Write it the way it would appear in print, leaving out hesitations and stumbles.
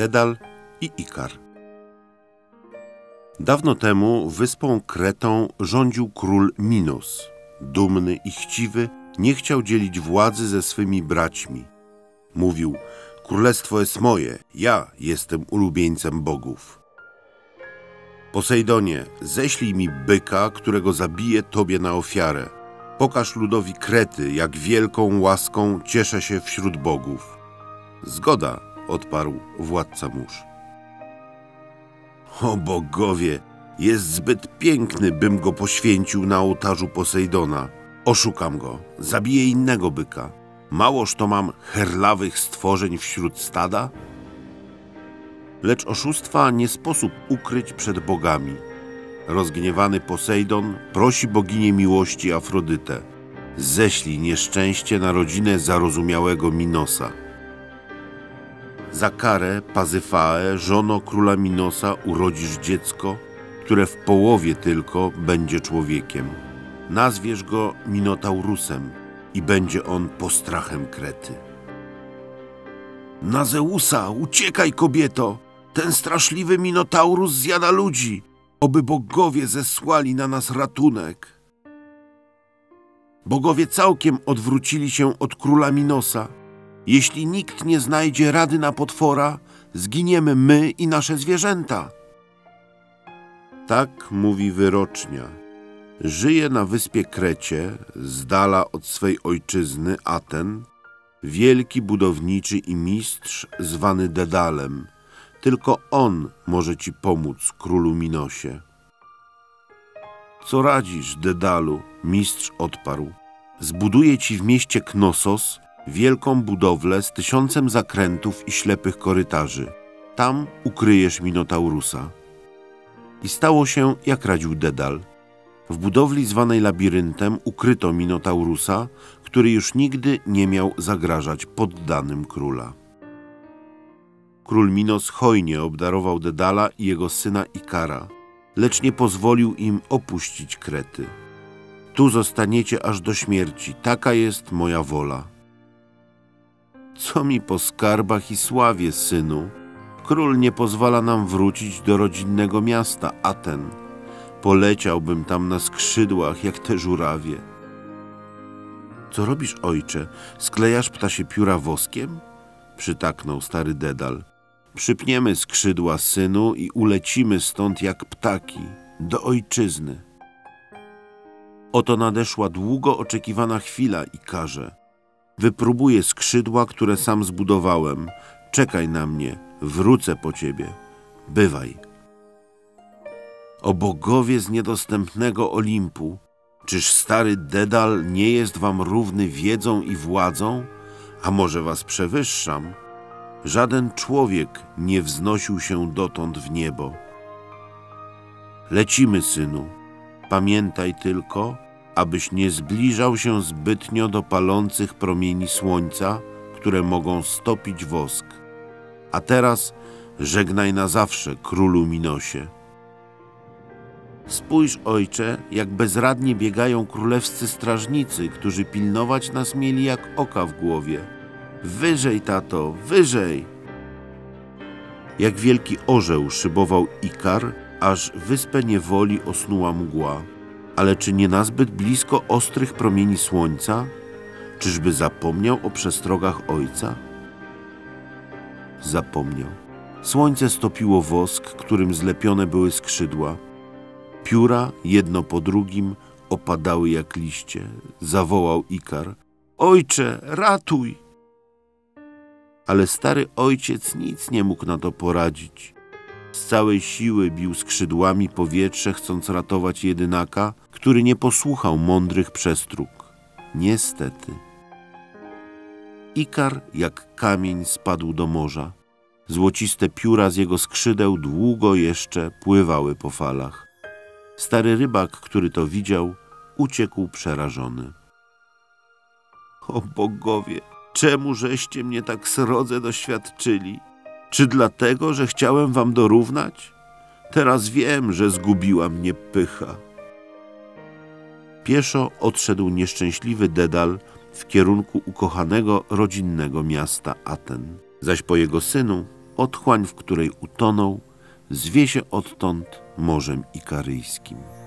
Dedal i Ikar. Dawno temu wyspą Kretą rządził król Minos. Dumny i chciwy, nie chciał dzielić władzy ze swymi braćmi. Mówił: królestwo jest moje, ja jestem ulubieńcem bogów. Posejdonie, ześlij mi byka, którego zabiję tobie na ofiarę. Pokaż ludowi Krety, jak wielką łaską cieszę się wśród bogów. Zgoda, odparł władca mórz. O bogowie, jest zbyt piękny, bym go poświęcił na ołtarzu Posejdona. Oszukam go, zabiję innego byka. Małoż to mam herlawych stworzeń wśród stada? Lecz oszustwa nie sposób ukryć przed bogami. Rozgniewany Posejdon prosi boginię miłości Afrodytę: ześlij nieszczęście na rodzinę zarozumiałego Minosa. Za karę Pazyfae, żono króla Minosa, urodzisz dziecko, które w połowie tylko będzie człowiekiem. Nazwiesz go Minotaurusem i będzie on postrachem Krety. Na Zeusa, uciekaj, kobieto! Ten straszliwy Minotaurus zjada ludzi! Oby bogowie zesłali na nas ratunek! Bogowie całkiem odwrócili się od króla Minosa. Jeśli nikt nie znajdzie rady na potwora, zginiemy my i nasze zwierzęta. Tak mówi wyrocznia. Żyje na wyspie Krecie, z dala od swej ojczyzny Aten, wielki budowniczy i mistrz zwany Dedalem. Tylko on może ci pomóc, królu Minosie. Co radzisz, Dedalu? Mistrz odparł. Zbuduję ci w mieście Knossos wielką budowlę z 1000 zakrętów i ślepych korytarzy. Tam ukryjesz Minotaurusa. I stało się, jak radził Dedal. W budowli zwanej labiryntem ukryto Minotaurusa, który już nigdy nie miał zagrażać poddanym króla. Król Minos hojnie obdarował Dedala i jego syna Ikara, lecz nie pozwolił im opuścić Krety. Tu zostaniecie aż do śmierci, taka jest moja wola. Co mi po skarbach i sławie, synu? Król nie pozwala nam wrócić do rodzinnego miasta Aten. Poleciałbym tam na skrzydłach, jak te żurawie. Co robisz, ojcze? Sklejasz ptasie pióra woskiem? Przytaknął stary Dedal. Przypniemy skrzydła, synu, i ulecimy stąd jak ptaki, do ojczyzny. Oto nadeszła długo oczekiwana chwila, Ikarze. Wypróbuję skrzydła, które sam zbudowałem. Czekaj na mnie, wrócę po ciebie. Bywaj. O bogowie z niedostępnego Olimpu, czyż stary Dedal nie jest wam równy wiedzą i władzą? A może was przewyższam? Żaden człowiek nie wznosił się dotąd w niebo. Lecimy, synu. Pamiętaj tylko, abyś nie zbliżał się zbytnio do palących promieni słońca, które mogą stopić wosk. A teraz żegnaj na zawsze, królu Minosie. Spójrz, ojcze, jak bezradnie biegają królewscy strażnicy, którzy pilnować nas mieli jak oka w głowie. Wyżej, tato, wyżej! Jak wielki orzeł szybował Ikar, aż wyspę niewoli osnuła mgła. Ale czy nie nazbyt blisko ostrych promieni słońca? Czyżby zapomniał o przestrogach ojca? Zapomniał. Słońce stopiło wosk, którym zlepione były skrzydła. Pióra, jedno po drugim, opadały jak liście. Zawołał Ikar: ojcze, ratuj! Ale stary ojciec nic nie mógł na to poradzić. Z całej siły bił skrzydłami powietrze, chcąc ratować jedynaka, który nie posłuchał mądrych przestróg. Niestety. Ikar jak kamień spadł do morza. Złociste pióra z jego skrzydeł długo jeszcze pływały po falach. Stary rybak, który to widział, uciekł przerażony. O bogowie, czemu żeście mnie tak srodze doświadczyli? Czy dlatego, że chciałem wam dorównać? Teraz wiem, że zgubiła mnie pycha. Pieszo odszedł nieszczęśliwy Dedal w kierunku ukochanego rodzinnego miasta Aten. Zaś po jego synu otchłań, w której utonął, zwie się odtąd Morzem Ikaryjskim.